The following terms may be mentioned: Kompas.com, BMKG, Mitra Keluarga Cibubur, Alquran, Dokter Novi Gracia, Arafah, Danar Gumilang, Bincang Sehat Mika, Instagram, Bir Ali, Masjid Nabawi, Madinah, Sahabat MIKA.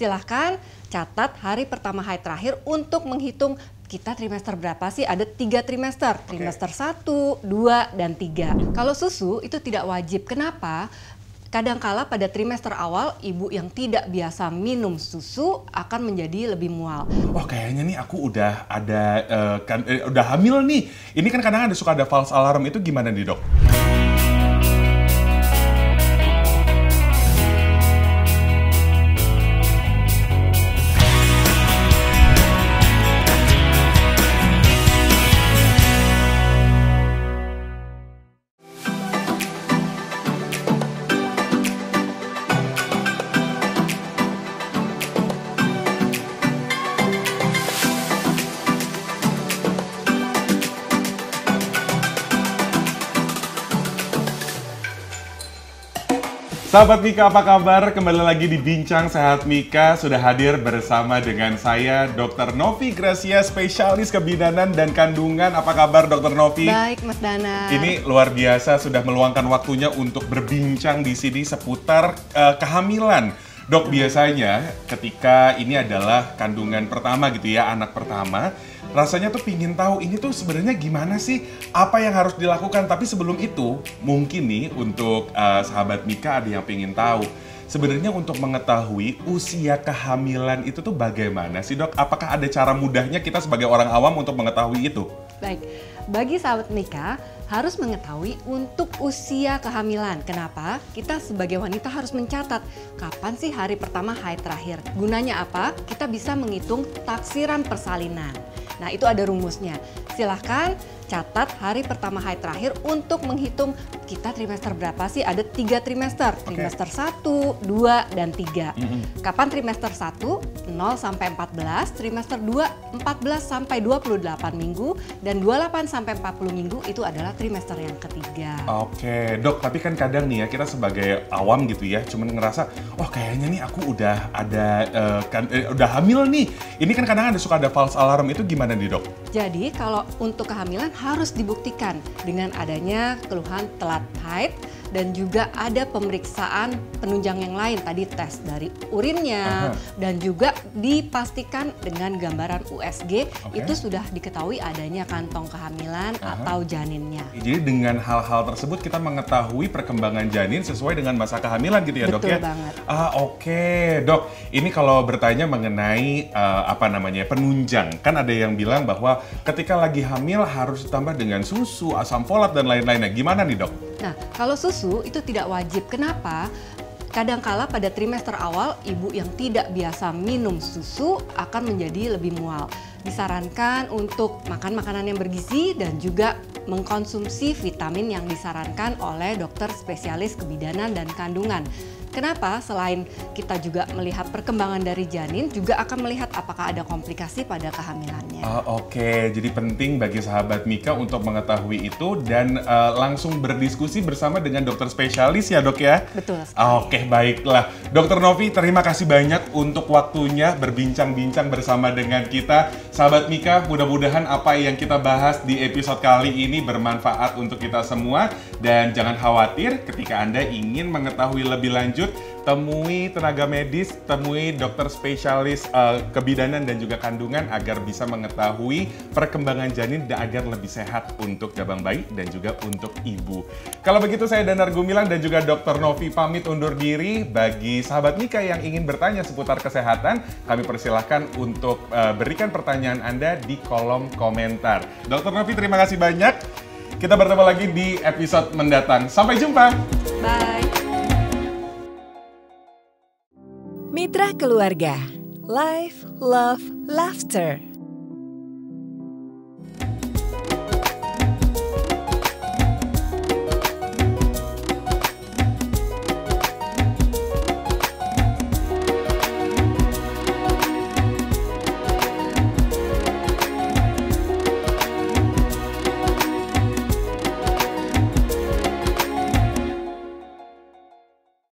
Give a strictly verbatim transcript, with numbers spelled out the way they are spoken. Silahkan catat hari pertama haid terakhir untuk menghitung kita trimester berapa sih? Ada tiga trimester, trimester satu, dua, dan tiga. Kalau susu itu tidak wajib. Kenapa? Kadangkala pada trimester awal, ibu yang tidak biasa minum susu akan menjadi lebih mual. Wah, kayaknya nih aku udah ada, uh, kan, eh, udah hamil nih. Ini kan kadang ada suka ada false alarm, itu gimana nih, Dok? Sahabat Mika, apa kabar? Kembali lagi di Bincang Sehat Mika. Sudah hadir bersama dengan saya, Dokter Novi Gracia, spesialis kebidanan dan kandungan. Apa kabar, Dokter Novi? Baik, Mas Danar. Ini luar biasa, sudah meluangkan waktunya untuk berbincang di sini seputar uh, kehamilan. Dok, biasanya ketika ini adalah kandungan pertama gitu ya, anak pertama, rasanya tuh pingin tahu ini tuh sebenarnya gimana sih, apa yang harus dilakukan. Tapi sebelum itu, mungkin nih untuk uh, sahabat Mika ada yang pingin tahu, sebenarnya untuk mengetahui usia kehamilan itu tuh bagaimana sih, Dok? Apakah ada cara mudahnya kita sebagai orang awam untuk mengetahui itu? Baik, bagi sahabat Mika harus mengetahui untuk usia kehamilan. Kenapa? Kita sebagai wanita harus mencatat kapan sih hari pertama haid terakhir. Gunanya apa? Kita bisa menghitung taksiran persalinan. Nah, itu ada rumusnya. Silahkan catat hari pertama haid terakhir untuk menghitung kita trimester berapa sih? Ada tiga trimester, trimester satu, dua, dan tiga. Mm-hmm. Kapan trimester satu? nol sampai empat belas, trimester dua, empat belas sampai dua puluh delapan minggu, dan dua puluh delapan sampai empat puluh minggu itu adalah trimester yang ketiga. Oke, okay. Dok, tapi kan kadang nih ya, kita sebagai awam gitu ya, cuman ngerasa, oh kayaknya nih aku udah ada, uh, kan, eh, udah hamil nih. Ini kan kadang ada suka ada false alarm, itu gimana nih, Dok? Jadi kalau untuk kehamilan harus dibuktikan dengan adanya keluhan telat haid, dan juga ada pemeriksaan penunjang yang lain, tadi tes dari urinnya. Aha. Dan juga dipastikan dengan gambaran U S G. Okay. Itu sudah diketahui adanya kantong kehamilan. Aha. Atau janinnya. Jadi dengan hal-hal tersebut kita mengetahui perkembangan janin sesuai dengan masa kehamilan gitu ya, Dok? Betul ya? Banget. Ah, oke, okay. Dok, ini kalau bertanya mengenai uh, apa namanya penunjang, kan ada yang bilang bahwa ketika lagi hamil harus ditambah dengan susu, asam folat, dan lain-lainnya. Gimana nih, Dok? Nah, kalau susu itu tidak wajib. Kenapa? Kadangkala pada trimester awal, ibu yang tidak biasa minum susu akan menjadi lebih mual. Disarankan untuk makan makanan yang bergizi dan juga mengkonsumsi vitamin yang disarankan oleh dokter spesialis kebidanan dan kandungan. Kenapa? Selain kita juga melihat perkembangan dari janin, juga akan melihat apakah ada komplikasi pada kehamilannya. Uh, Oke, okay. Jadi penting bagi sahabat Mika untuk mengetahui itu dan uh, langsung berdiskusi bersama dengan dokter spesialis ya, Dok ya? Betul sekali. Oke, okay, baiklah. Dokter Novi, terima kasih banyak untuk waktunya berbincang-bincang bersama dengan kita. Sahabat Mika, mudah-mudahan apa yang kita bahas di episode kali ini bermanfaat untuk kita semua. Dan jangan khawatir ketika Anda ingin mengetahui lebih lanjut, temui tenaga medis, temui dokter spesialis uh, kebidanan dan juga kandungan agar bisa mengetahui perkembangan janin dan agar lebih sehat untuk cabang bayi dan juga untuk ibu. Kalau begitu, saya Danar Gumilang dan juga dokter Novi pamit undur diri. Bagi sahabat Mika yang ingin bertanya seputar kesehatan, kami persilahkan untuk uh, berikan pertanyaan Anda di kolom komentar. Dokter Novi, terima kasih banyak. Kita bertemu lagi di episode mendatang. Sampai jumpa. Bye. Mitra Keluarga, Life, Love, Laughter.